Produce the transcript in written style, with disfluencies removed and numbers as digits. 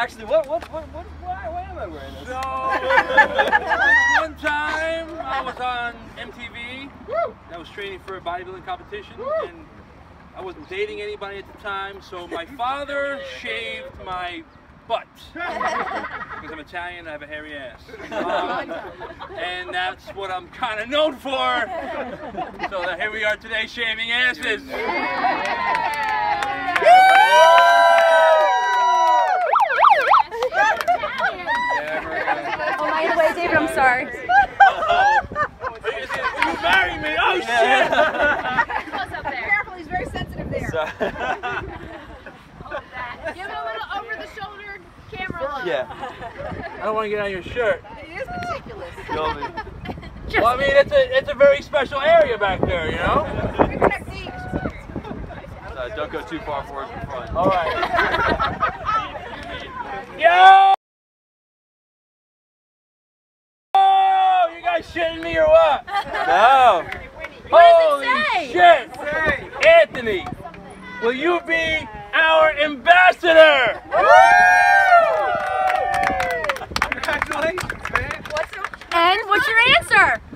actually, why am I wearing this? So, one time I was on MTV, Woo! And I was training for a bodybuilding competition, Woo! And I wasn't dating anybody at the time, so my father shaved my butt. Because I'm Italian, I have a hairy ass. And that's what I'm kind of known for. So here we are today, shaving asses. Oh, my way, David, I'm sorry. You marry me? Oh, shit! What's up there? Careful, he's very sensitive there. Sorry. Oh, that. Give him a little over-the-shoulder camera look. Yeah. I don't want to get on your shirt. It is meticulous. Well, I mean, it's a very special area back there, you know? Don't go too far forward in front. All right. Yo! Shitting me or what? No. What Holy shit! Anthony, will you be our ambassador? Woo! Congratulations, man. And what's your answer?